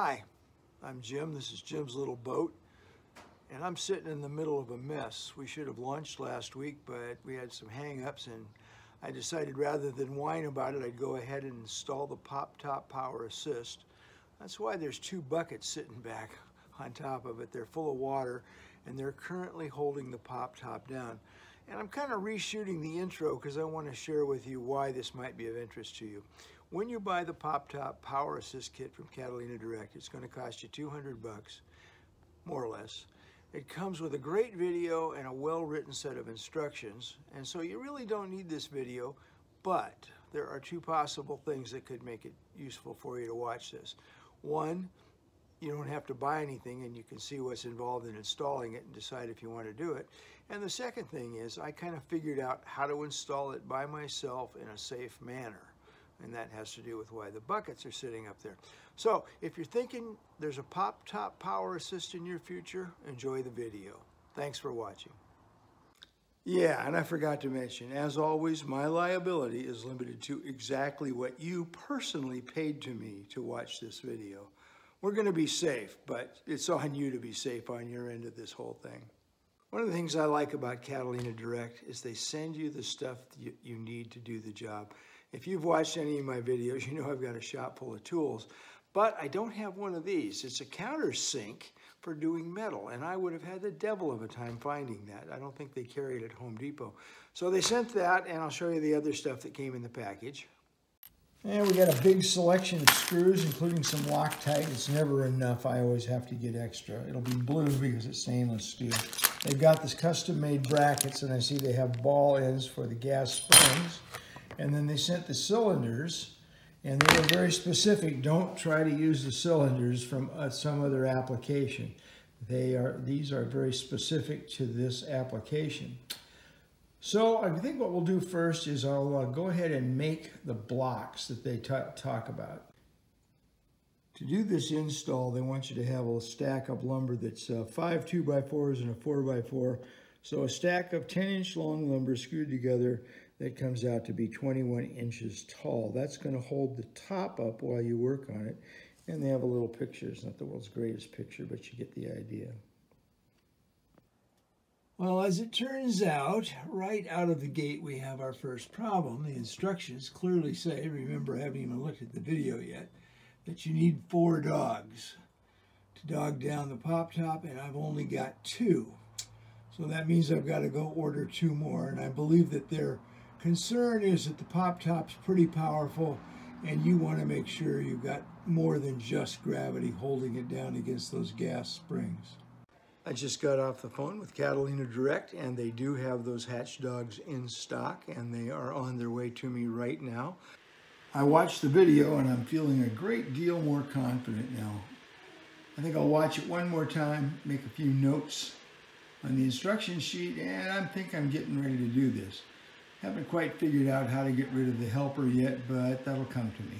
Hi, I'm Jim. This is Jim's Little Boat, and I'm sitting in the middle of a mess. We should have launched last week, but we had some hang-ups, and I decided rather than whine about it, I'd go ahead and install the Pop-Top Power Assist. That's why there's two buckets sitting back on top of it. They're full of water, and they're currently holding the Pop-Top down. And I'm kind of reshooting the intro because I want to share with you why this might be of interest to you. When you buy the Pop-Top Power Assist kit from Catalina Direct, it's going to cost you 200 bucks, more or less. It comes with a great video and a well-written set of instructions, and so you really don't need this video, but there are two possible things that could make it useful for you to watch this. One, you don't have to buy anything and you can see what's involved in installing it and decide if you want to do it. And the second thing is I kind of figured out how to install it by myself in a safe manner. And that has to do with why the buckets are sitting up there. So if you're thinking there's a Pop-Top Power Assist in your future, enjoy the video. Thanks for watching. Yeah, and I forgot to mention, as always, my liability is limited to exactly what you personally paid to me to watch this video. We're going to be safe, but it's on you to be safe on your end of this whole thing. One of the things I like about Catalina Direct is they send you the stuff that you need to do the job. If you've watched any of my videos, you know I've got a shop full of tools, but I don't have one of these. It's a countersink for doing metal, and I would have had the devil of a time finding that. I don't think they carry it at Home Depot. So they sent that, and I'll show you the other stuff that came in the package. And we got a big selection of screws, including some Loctite. It's never enough. I always have to get extra. It'll be blue because it's stainless steel. They've got this custom-made brackets, and I see they have ball ends for the gas springs. And then they sent the cylinders, and they were very specific. Don't try to use the cylinders from some other application. These are very specific to this application. So I think what we'll do first is I'll go ahead and make the blocks that they talk about. To do this install, they want you to have a stack of lumber that's 5 2x4s and a 4x4. So a stack of 10-inch long lumber screwed together that comes out to be 21 inches tall. That's going to hold the top up while you work on it. And they have a little picture. It's not the world's greatest picture, but you get the idea. Well, as it turns out, right out of the gate, we have our first problem. The instructions clearly say, remember, I haven't even looked at the video yet, that you need 4 dogs to dog down the Pop-Top, and I've only got 2. So that means I've got to go order 2 more, and I believe that their concern is that the Pop-Top's pretty powerful, and you want to make sure you've got more than just gravity holding it down against those gas springs. I just got off the phone with Catalina Direct, and they do have those hatch dogs in stock, and they are on their way to me right now. I watched the video, and I'm feeling a great deal more confident now. I think I'll watch it one more time, make a few notes on the instruction sheet, and I think I'm getting ready to do this. Haven't quite figured out how to get rid of the helper yet, but that'll come to me.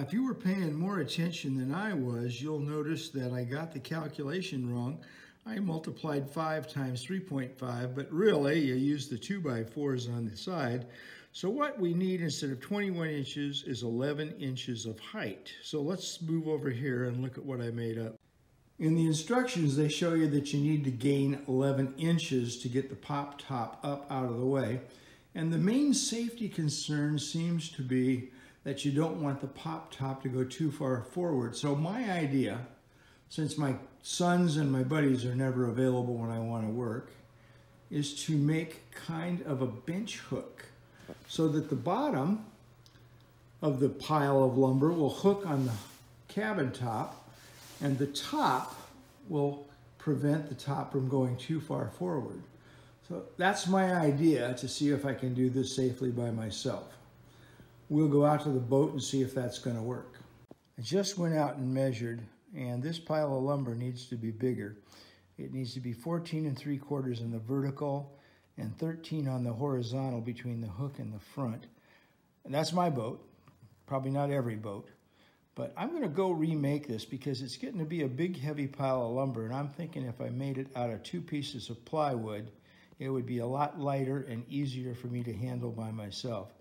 If you were paying more attention than I was, you'll notice that I got the calculation wrong. I multiplied 5 times 3.5, but really you use the 2x4s on the side. So what we need instead of 21 inches is 11 inches of height. So let's move over here and look at what I made up. In the instructions, they show you that you need to gain 11 inches to get the Pop-Top up out of the way. And the main safety concern seems to be that you don't want the Pop-Top to go too far forward. So my idea, since my sons and my buddies are never available when I want to work, is to make kind of a bench hook so that the bottom of the pile of lumber will hook on the cabin top, and the top will prevent the top from going too far forward. So that's my idea, to see if I can do this safely by myself. We'll go out to the boat and see if that's going to work. I just went out and measured, and this pile of lumber needs to be bigger. It needs to be 14 3/4 in the vertical and 13 on the horizontal between the hook and the front. And that's my boat, probably not every boat, but I'm going to go remake this because it's getting to be a big heavy pile of lumber, and I'm thinking if I made it out of 2 pieces of plywood, it would be a lot lighter and easier for me to handle by myself.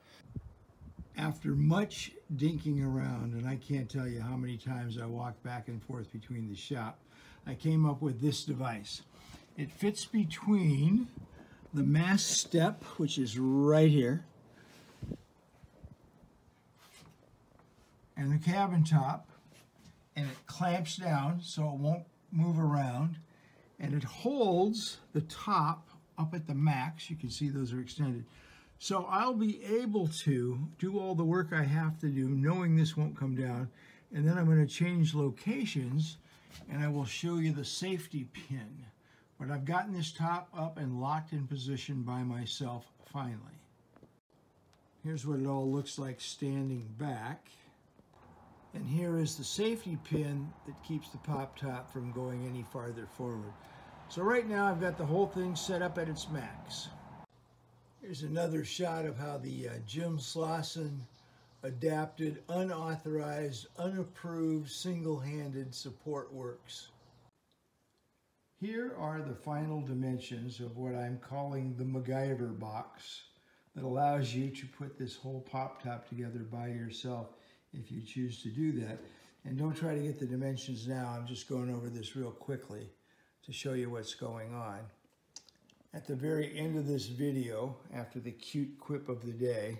After much dinking around, and I can't tell you how many times I walked back and forth between the shop, I came up with this device. It fits between the mast step, which is right here, and the cabin top, and it clamps down so it won't move around, and it holds the top up at the max. You can see those are extended. So I'll be able to do all the work I have to do knowing this won't come down. And then I'm going to change locations and I will show you the safety pin. But I've gotten this top up and locked in position by myself finally. Here's what it all looks like standing back. And here is the safety pin that keeps the pop top from going any farther forward. So right now I've got the whole thing set up at its max. Here's another shot of how the Jim Slosson adapted, unauthorized, unapproved, single-handed support works. Here are the final dimensions of what I'm calling the MacGyver box that allows you to put this whole pop-top together by yourself if you choose to do that. And don't try to get the dimensions now. I'm just going over this real quickly to show you what's going on. At the very end of this video, after the cute quip of the day,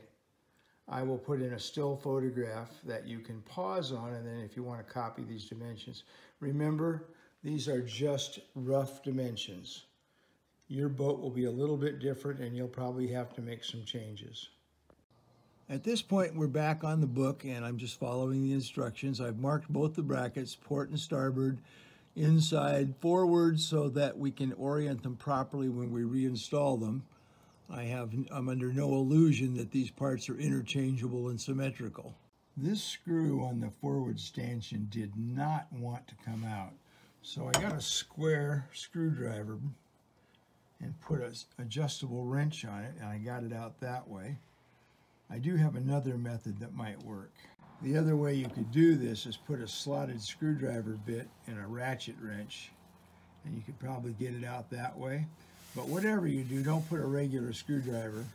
I will put in a still photograph that you can pause on, and then if you want to copy these dimensions. Remember, these are just rough dimensions. Your boat will be a little bit different and you'll probably have to make some changes. At this point, we're back on the book and I'm just following the instructions. I've marked both the brackets, port and starboard, inside forward, so that we can orient them properly when we reinstall them. I'm under no illusion that these parts are interchangeable and symmetrical. This screw on the forward stanchion did not want to come out. So I got a square screwdriver and put an adjustable wrench on it, and I got it out that way. I do have another method that might work. The other way you could do this is put a slotted screwdriver bit and a ratchet wrench, and you could probably get it out that way. But whatever you do, don't put a regular screwdriver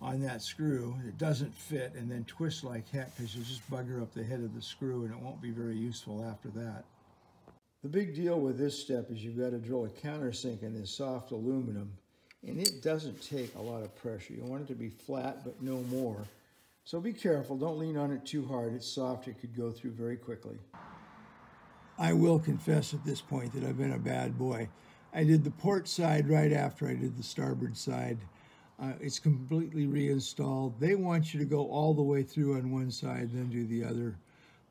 on that screw. It doesn't fit, and then twist like heck, because you'll just bugger up the head of the screw and it won't be very useful after that. The big deal with this step is you've got to drill a countersink in this soft aluminum, and it doesn't take a lot of pressure. You want it to be flat, but no more. So be careful, don't lean on it too hard. It's soft, it could go through very quickly. I will confess at this point that I've been a bad boy. I did the port side right after I did the starboard side. It's completely reinstalled. They want you to go all the way through on one side, then do the other.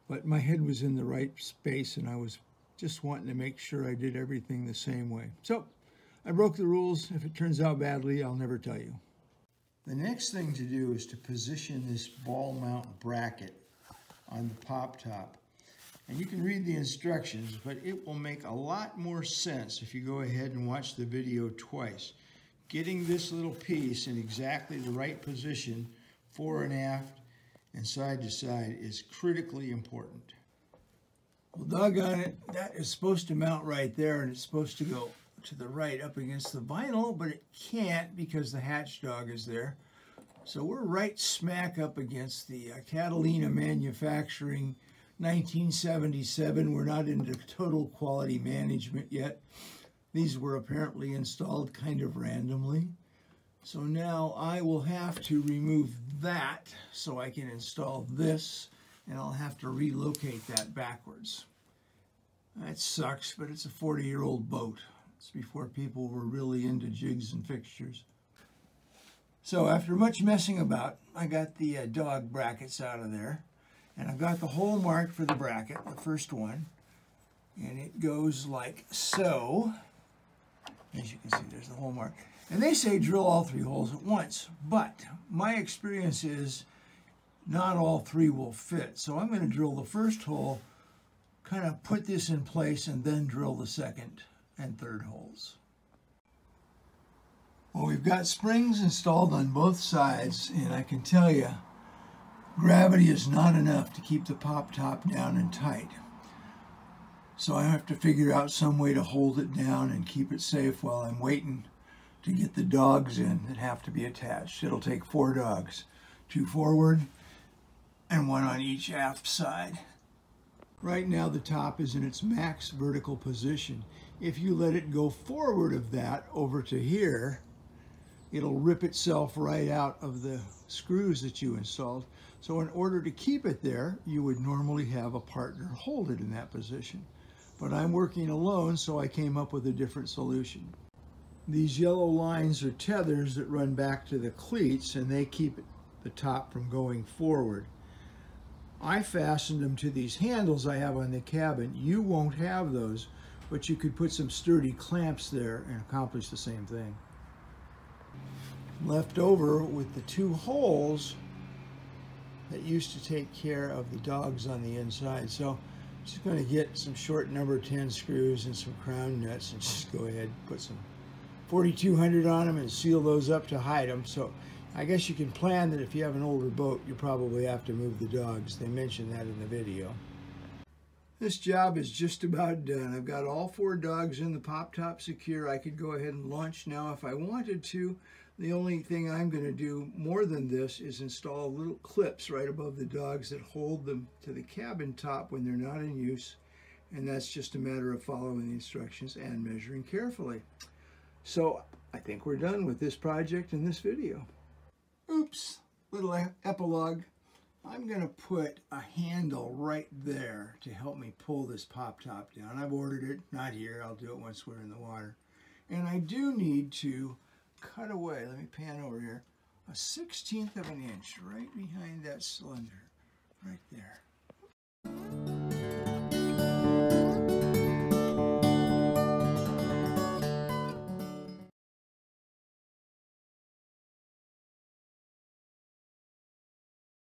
But my head was in the right space and I was just wanting to make sure I did everything the same way. So I broke the rules. If it turns out badly, I'll never tell you. The next thing to do is to position this ball mount bracket on the pop top. And you can read the instructions, but it will make a lot more sense if you go ahead and watch the video twice. Getting this little piece in exactly the right position, fore and aft and side to side, is critically important. Well, doggone it, that is supposed to mount right there and it's supposed to go to the right up against the vinyl, but it can't because the hatch dog is there. So we're right smack up against the Catalina manufacturing 1977. We're not into total quality management yet. These were apparently installed kind of randomly. So now I will have to remove that so I can install this, and I'll have to relocate that backwards. That sucks, but it's a 40-year-old boat. It's before people were really into jigs and fixtures. So after much messing about, I got the dog brackets out of there, and I've got the hole marked for the bracket, the first one, and it goes like so. As you can see, there's the hole mark. And they say drill all three holes at once, but my experience is not all three will fit. So I'm going to drill the first hole, kind of put this in place, and then drill the second and third holes. Well, we've got springs installed on both sides, and I can tell you, gravity is not enough to keep the pop top down and tight. So I have to figure out some way to hold it down and keep it safe while I'm waiting to get the dogs in that have to be attached. It'll take 4 dogs, 2 forward and one on each aft side. Right now the top is in its max vertical position. If you let it go forward of that over to here, it'll rip itself right out of the screws that you installed. So in order to keep it there, you would normally have a partner hold it in that position. But I'm working alone, so I came up with a different solution. These yellow lines are tethers that run back to the cleats, and they keep the top from going forward. I fastened them to these handles I have on the cabin. You won't have those, but you could put some sturdy clamps there and accomplish the same thing. Left over with the two holes that used to take care of the dogs on the inside. So I'm just going to get some short number 10 screws and some crown nuts and just go ahead and put some 4200 on them and seal those up to hide them. So I guess you can plan that if you have an older boat, you probably have to move the dogs. They mentioned that in the video. This job is just about done. I've got all four dogs in the pop-top secure. I could go ahead and launch now if I wanted to. The only thing I'm going to do more than this is install little clips right above the dogs that hold them to the cabin top when they're not in use. And that's just a matter of following the instructions and measuring carefully. So I think we're done with this project in this video. Oops, little epilogue. I'm going to put a handle right there to help me pull this pop-top down. I've ordered it, not here. I'll do it once we're in the water. And I do need to cut away, let me pan over here, 1/16 of an inch right behind that cylinder right there.